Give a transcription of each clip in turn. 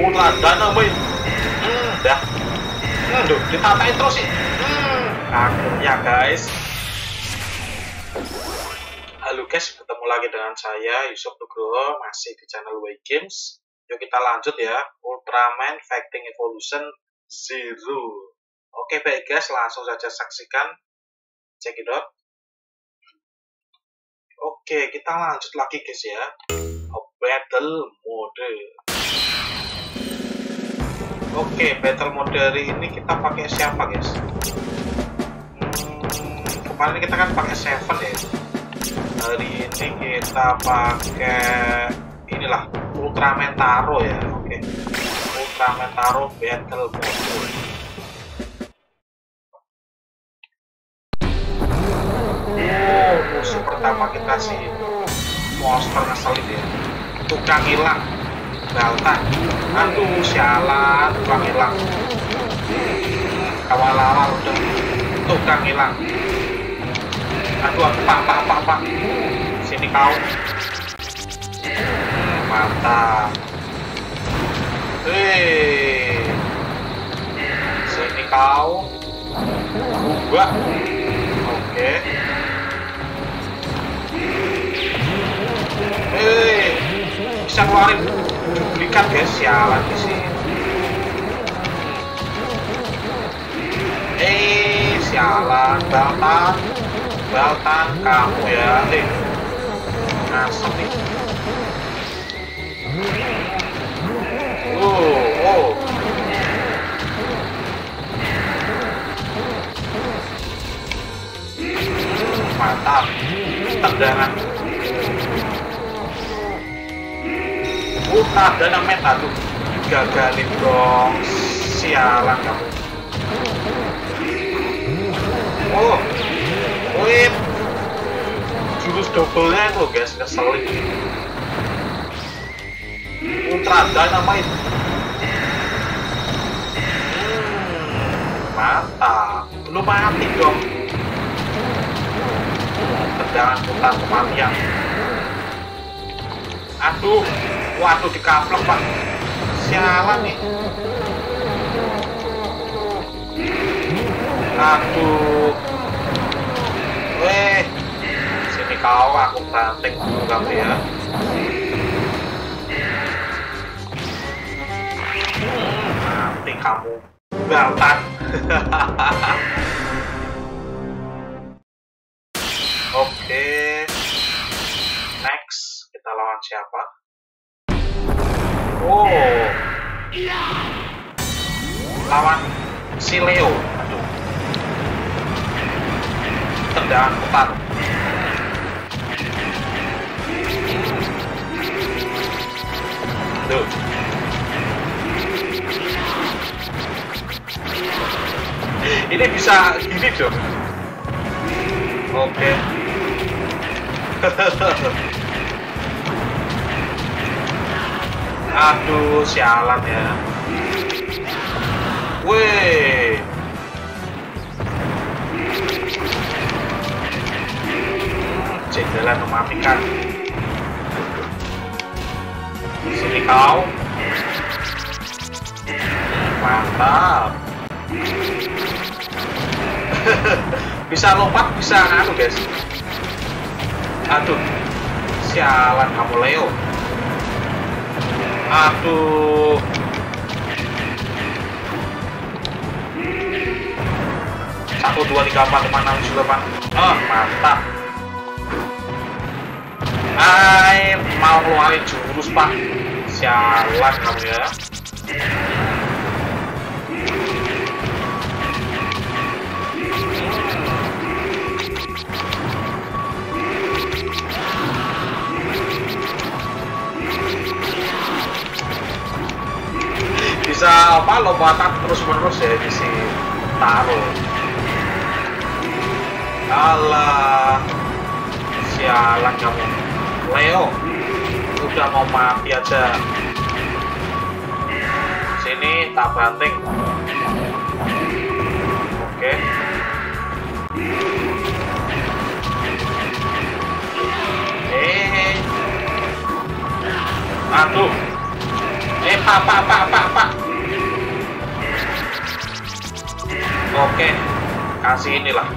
Ultraman, boy. Dah. Duh, ditatain terus sih. Akhirnya guys. Halo guys, ketemu lagi dengan saya Yusof Dugroho masih di channel WayGames. Yuk kita lanjut ya, Ultraman Fighting Evolution Zero. Oke baik guys, langsung saja saksikan. Cekidot. Oke, kita lanjut lagi guys ya. Battle mode. Oke, battle mode hari ini kita pakai siapa guys? Kemarin kita kan pakai Seven ya. Hari ini kita pakai inilah Ultraman Taro ya. Oke. Ultraman Taro battle mode. Musuh pertama kita si monster ngeselin ya, tukang hilang Baltan. Aduh sialan, tukang hilang awal-awal udah tukang hilang. Aduh aku pak sini kau, mantap. Hei sini kau, gua oke. Hei, bisa keluarin duplikat guys, sialan sih. Eh, sialan, Baltan kamu ya, deh. Ngasep nih. Oh. Mantap, tendangan. Utah dan meta tuh gagalin dong, sialan kamu. Oh, wih, jurus double-nya itu guys, ngeselin. Ultra Dynamite, mantap, belum mati dong. Tendangan utah kematian. Aduh, waduh dikaplok pak, sialan nih. Aduh, weh, sini kau aku banting dulu kamu ya. Nanti kamu Baltan. Oke. Kita lawan siapa? Oh, lawan si Leo. Aduh, tendangan putar. Aduh, ini bisa gini dong. Oke. Aduh, sialan ya. Weh. Jendela mematikan. Sini kau. Mantap. Bisa lompat, bisa nganu guys. Aduh, sialan kamu Leo. Aduh, satu dua tiga empat lima enam tujuh delapan. Oh mantap. Hai, mau keluarin jurus pak, sialan kamu ya. Bisa apa lompatan terus-menerus ya di si Taro. Alah, sialan kamu Leo, udah mau mati aja. Sini tak banting. Oke. Aduh, Pak. Oke, kasih inilah.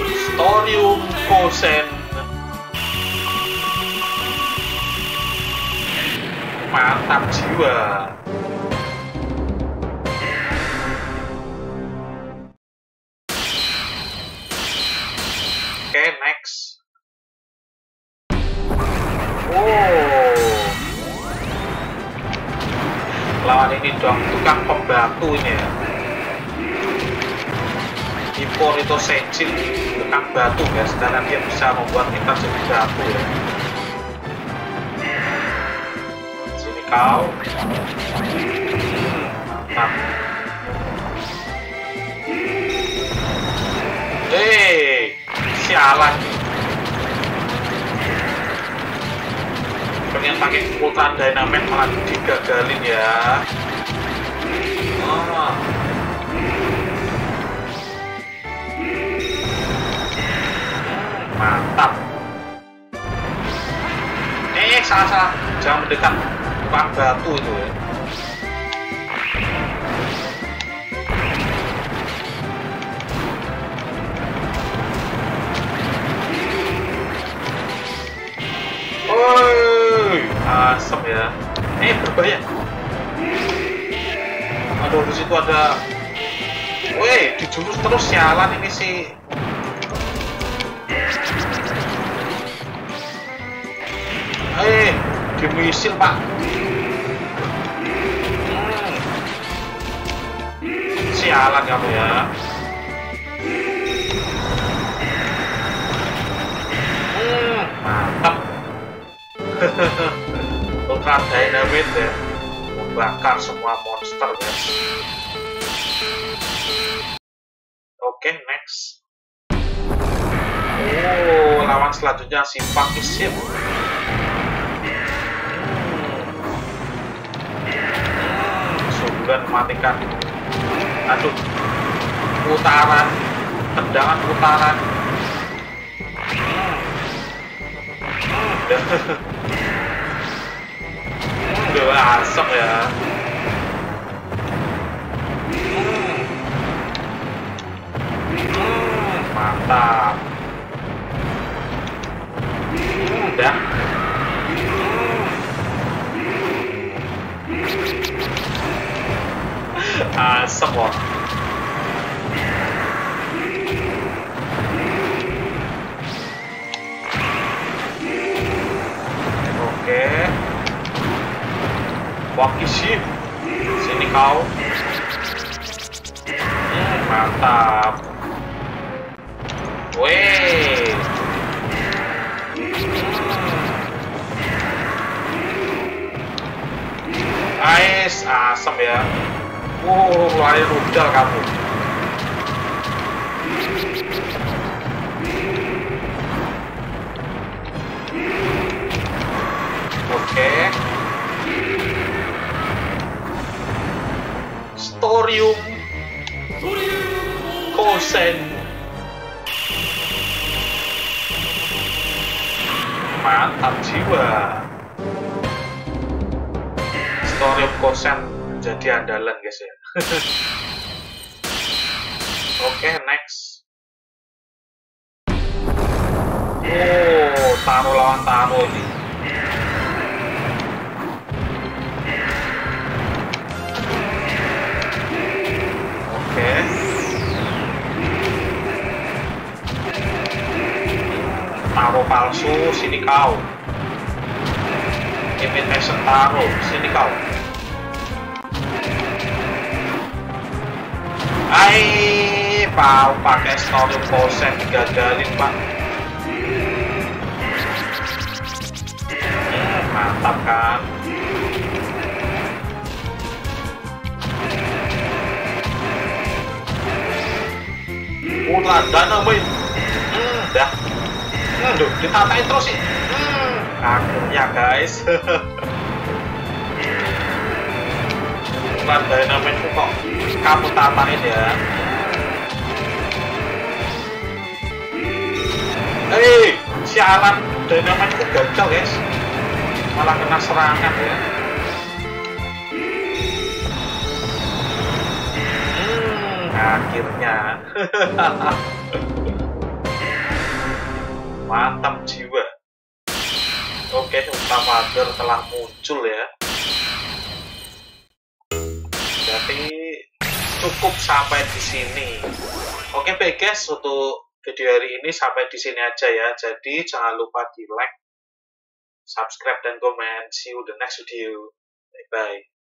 Specium Kousen. Mantap jiwa. Oke, next. Lawan ini dong, tukang pembatunya. Impor itu Senjin, tukang batu guys, karena dia bisa membuat kita jadi batu ya. Sini kau. Mantap. Hei, sialan. Pengen pakai Ultra Dynamite malah digagalin ya. Oh. Mantap. Salah. Jangan mendekat. Bukan batu itu ya. Asem ya. Berbahaya. Aduh, di situ ada. Woi, dijurus terus sialan ini sih. Dimisil pak. Sialan kamu ya. Mantap. Ultra Dynamite ya, membakar semua monster guys. Oke, next. Lawan selanjutnya si Pakisim. Sudah mematikan. Aduh, putaran, tendangan putaran. Udah asap ya. Mantap. Udah. Asap kok. Oke. Wakisim, sini kau. Mantap. Weh. Ais, asem ya. Lari rudal kamu. Oke. Torium Kousen. Mantap jiwa. Torium Kousen jadi andalan guys ya. Oke, next. Taro lawan Taro ini. Taro palsu, sini kau. Imitation Taro, sini kau. Mau pakai Specium Kousen digagalin pak. Mantap kan. Ultra Dynamite. Dah. Aduh, ditatain terus sih. Akhirnya guys. Ultra Dynamite kok kamu tatain ya. Sialan Dynamite gagal guys. malah kena serangan ya. Akhirnya mantap jiwa. Oke, Ultramader telah muncul ya. Jadi cukup sampai di sini. Oke guys, untuk video hari ini sampai di sini aja ya. Jadi jangan lupa di like, subscribe, dan komen. See you the next video. Bye bye.